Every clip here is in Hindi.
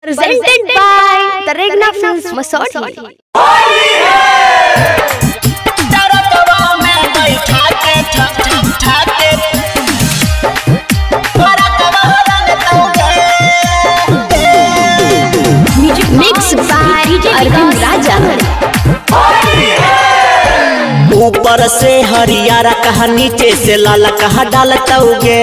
Presented by Taregna Films Masodi। टरकवा में बैठा के ठा के टरकवा डालताओ गे। Mix by Arjun Rajan. ऊपर से हरियारा कहा नीचे से लाला कहा डालताओ गे।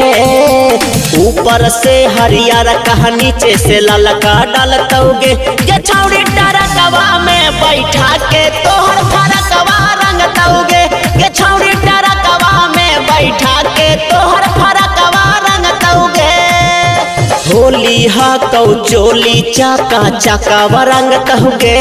ऊपर से हरियारा कहा नीचे से लाला कहा डालताओ गे। ये छौड़ी टरकवा में बैठा के तोहर फरकवा रंगताओ गे। ये छौड़ी टरकवा में बैठा के तोहर फरकवा रंगताओ गे। होली हा कौ चोली चाका चाकावा रंगताओ गे।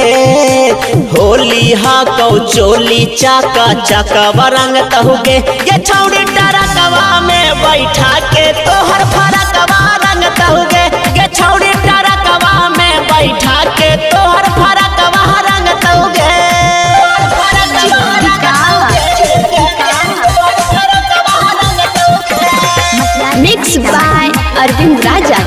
होली हा कौ चोली चाका चाकावा रंगताओ गे। ये छौड़ी टरकवा में बैठा के तोहर फरकवा रंगताओ गे। ये छौड़ी टरकवा में बैठा के तोहर फरकवा रंगताओ गे। Mix by Arjun Rajan.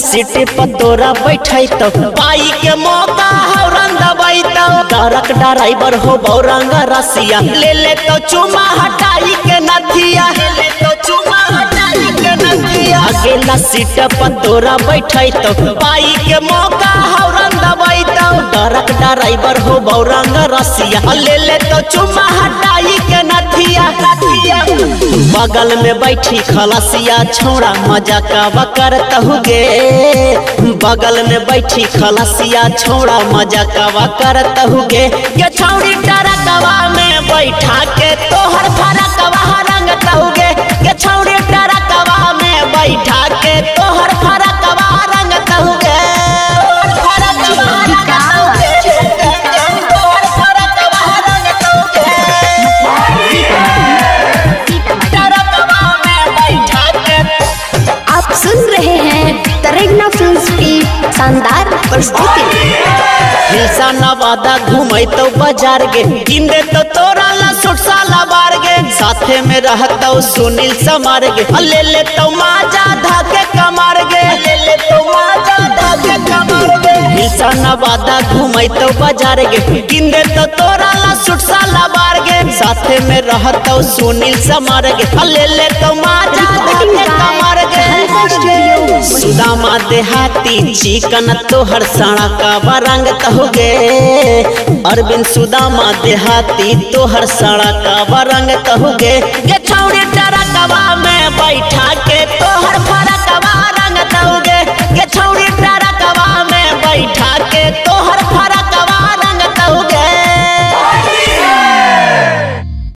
Seat पर तोरा बैठे तो बाई के मौका हो रंगबाई तो कारक ड्राइवर हो बौरंग रसिया ले ले तो चुमा हटाई के नथिया ले तो चुमा हटाई के नथिया। अकेला सीट पर तोरा बैठे तो बाई के मौका हो रंगबाई तो कारक ड्राइवर हो बौरंग रसिया ले ले तो चुमा हटाई के नथिया। बगल में बैठी खलासिया छोड़ा मजा का बकर तहुगे। बगल में बैठी खलासिया छोड़ा मजा का बकर तहुगे। ये छौड़ी टरकवा में बैठा के तोहर फरकवा रंगताओगे। ये छौड़ी टरकवा में बैठा के तोहर फरकवा रंगताओगे। शानदार परिस्थिति हिलसा नवादा घूमे तो बाजार गे। जिंदे तो तोरा ला सुटसा लबार गे। साथे में रहता सुनील समार गे। ले ले तो माजा धाके कमार गे। ले ले तो माजा धाके कमार गे। हिलसा नवादा घूमे तो बाजार गे। जिंदे तो तोरा ला सुटसा लबार गे। साथे में रहता सुनील समार गे। ले ले तो माजा धाके कमार गे। सुदामा देहाती चिकन तोहर साड़ा कावा रंगताओ गे। अरविंद सुदामा देहाती तोहर साड़ा कावा रंगताओ गे। ये छौड़ी टरकवा में